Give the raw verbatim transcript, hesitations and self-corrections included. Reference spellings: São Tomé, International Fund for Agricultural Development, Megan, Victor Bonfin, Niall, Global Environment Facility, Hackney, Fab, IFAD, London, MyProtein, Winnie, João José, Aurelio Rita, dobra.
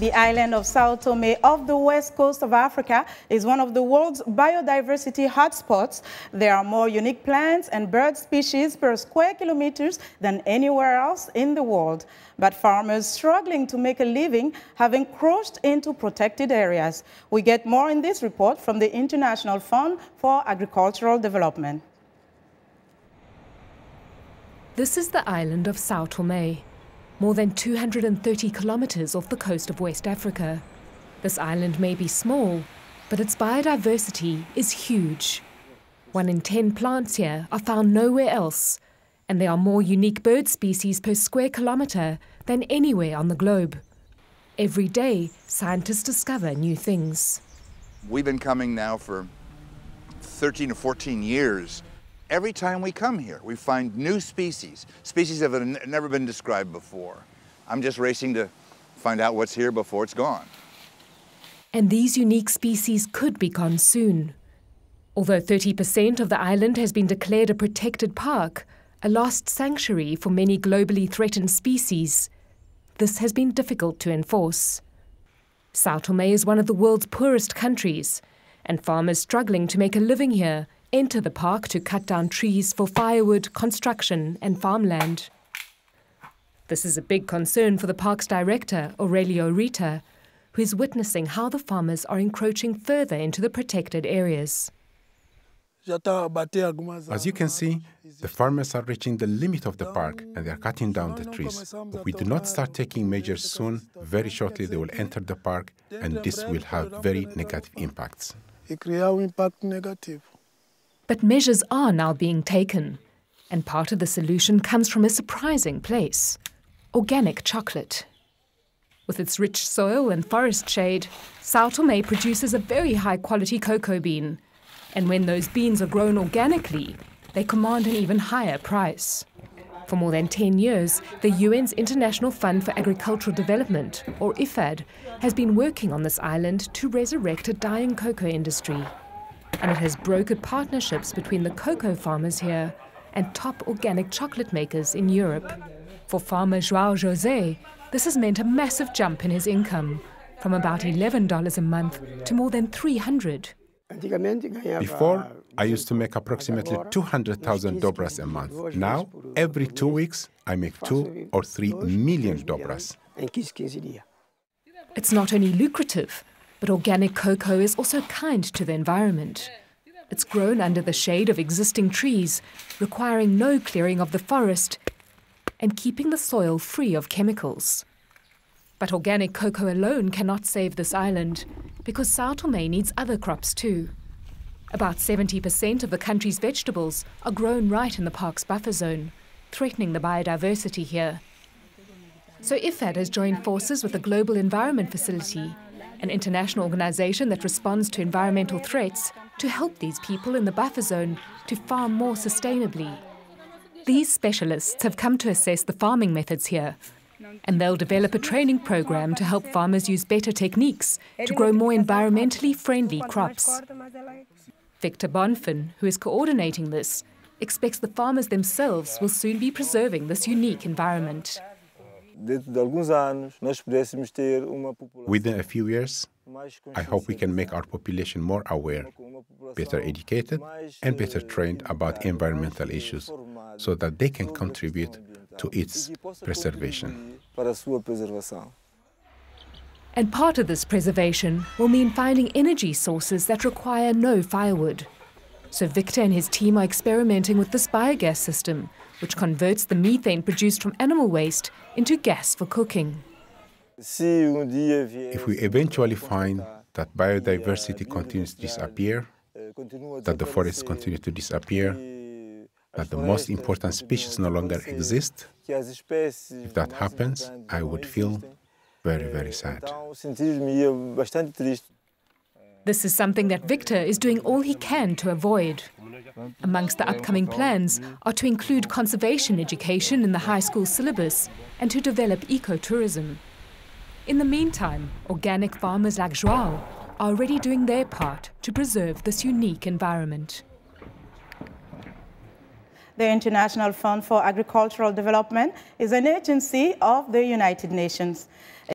The island of São Tomé off the west coast of Africa is one of the world's biodiversity hotspots. There are more unique plants and bird species per square kilometers than anywhere else in the world. But farmers struggling to make a living have encroached into protected areas. We get more in this report from the International Fund for Agricultural Development. This is the island of São Tomé, more than two hundred thirty kilometers off the coast of West Africa. This island may be small, but its biodiversity is huge. One in ten plants here are found nowhere else, and there are more unique bird species per square kilometer than anywhere on the globe. Every day, scientists discover new things. We've been coming now for thirteen or fourteen years. Every time we come here, we find new species, species that have never been described before. I'm just racing to find out what's here before it's gone. And these unique species could be gone soon. Although thirty percent of the island has been declared a protected park, a lost sanctuary for many globally threatened species, this has been difficult to enforce. São Tomé is one of the world's poorest countries, and farmers struggling to make a living here enter the park to cut down trees for firewood, construction and farmland. This is a big concern for the park's director, Aurelio Rita, who is witnessing how the farmers are encroaching further into the protected areas. As you can see, the farmers are reaching the limit of the park and they are cutting down the trees. If we do not start taking measures soon, very shortly they will enter the park, and this will have very negative impacts. But measures are now being taken, and part of the solution comes from a surprising place, organic chocolate. With its rich soil and forest shade, São Tomé produces a very high-quality cocoa bean, and when those beans are grown organically, they command an even higher price. For more than ten years, the U N's International Fund for Agricultural Development, or I F A D, has been working on this island to resurrect a dying cocoa industry. And it has brokered partnerships between the cocoa farmers here and top organic chocolate makers in Europe. For farmer João José, this has meant a massive jump in his income, from about eleven dollars a month to more than three hundred dollars. Before, I used to make approximately two hundred thousand dobras a month. Now, every two weeks, I make two or three million dobras. It's not only lucrative, but organic cocoa is also kind to the environment. It's grown under the shade of existing trees, requiring no clearing of the forest and keeping the soil free of chemicals. But organic cocoa alone cannot save this island, because São Tomé needs other crops too. About seventy percent of the country's vegetables are grown right in the park's buffer zone, threatening the biodiversity here. So I F A D has joined forces with the Global Environment Facility, an international organization that responds to environmental threats, to help these people in the buffer zone to farm more sustainably. These specialists have come to assess the farming methods here, and they'll develop a training program to help farmers use better techniques to grow more environmentally friendly crops. Victor Bonfin, who is coordinating this, expects the farmers themselves will soon be preserving this unique environment. Within a few years, I hope we can make our population more aware, better educated, and better trained about environmental issues, so that they can contribute to its preservation. And part of this preservation will mean finding energy sources that require no firewood. So Victor and his team are experimenting with this biogas system, which converts the methane produced from animal waste into gas for cooking. If we eventually find that biodiversity continues to disappear, that the forests continue to disappear, that the most important species no longer exist, if that happens, I would feel very, very sad. This is something that Victor is doing all he can to avoid. Amongst the upcoming plans are to include conservation education in the high school syllabus and to develop ecotourism. In the meantime, organic farmers like João are already doing their part to preserve this unique environment. The International Fund for Agricultural Development is an agency of the United Nations.